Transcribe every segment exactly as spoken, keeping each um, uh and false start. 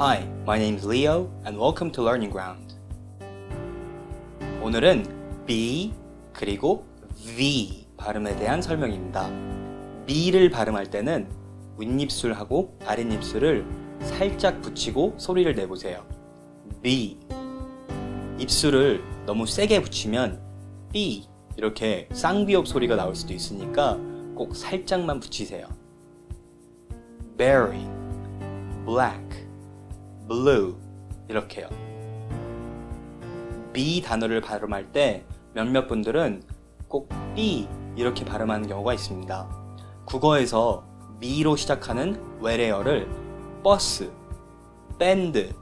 Hi, my name is Leo and welcome to Learning Ground. 오늘은 be 그리고 the 발음에 대한 설명입니다. be를 발음할 때는 윗입술하고 아랫입술을 살짝 붙이고 소리를 내보세요. be. 입술을 너무 세게 붙이면 be 이렇게 쌍비읍 소리가 나올 수도 있으니까 꼭 살짝만 붙이세요. berry, black, blue 이렇게요. be 단어를 발음할 때 몇몇 분들은 꼭 be 이렇게 발음하는 경우가 있습니다. 국어에서 미로 시작하는 외래어를 버스, 밴드,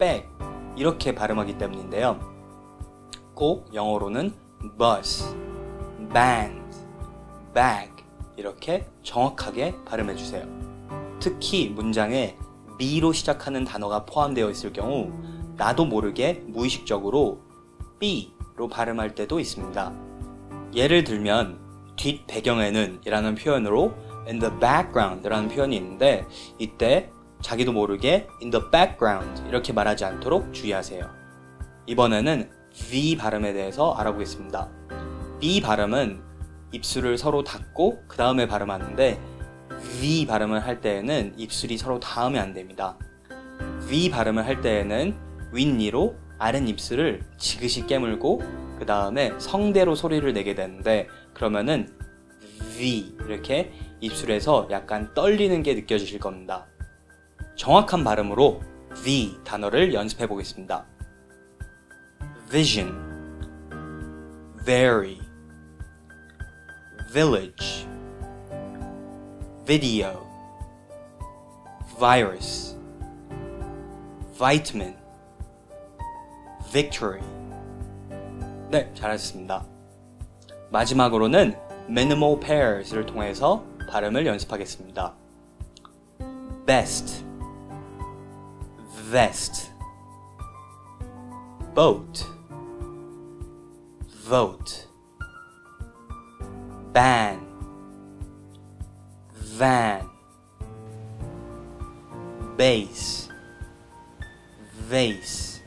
백 이렇게 발음하기 때문인데요. 꼭 영어로는 bus, band, bag 이렇게 정확하게 발음해주세요. 특히 문장에 미로 시작하는 단어가 포함되어 있을 경우 나도 모르게 무의식적으로 be로 발음할 때도 있습니다. 예를 들면 뒷 배경에는 이라는 표현으로 in the background 이라는 표현이 있는데 이때 자기도 모르게 in the background 이렇게 말하지 않도록 주의하세요. 이번에는 the 발음에 대해서 알아보겠습니다. the 발음은 입술을 서로 닫고 그 다음에 발음하는데 the 발음을 할 때에는 입술이 서로 닿으면 안 됩니다. the 발음을 할 때에는 윗니로 아랫입술을 지그시 깨물고 그 다음에 성대로 소리를 내게 되는데 그러면은 the 이렇게 입술에서 약간 떨리는 게 느껴지실 겁니다. 정확한 발음으로 the 단어를 연습해 보겠습니다. vision, very, village, video, virus, vitamin, victory. 네, 잘하셨습니다. 마지막으로는 minimal pairs를 통해서 발음을 연습하겠습니다. best, vest, boat, vote, ban, van, base, vase,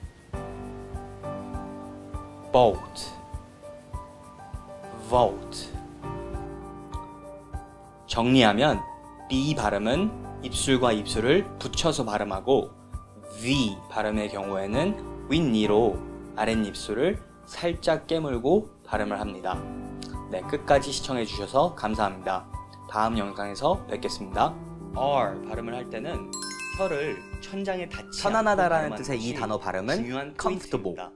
bolt, vault. 정리하면 be 발음은 입술과 입술을 붙여서 발음하고 the 발음의 경우에는 윗니로 아랫입술을 살짝 깨물고 발음을 합니다. 네, 끝까지 시청해주셔서 감사합니다. 다음 영상에서 뵙겠습니다. R 발음을 할 때는 혀를 천장에 닿지 않고 편안하다라는 뜻의 이 단어 발음은 comfortable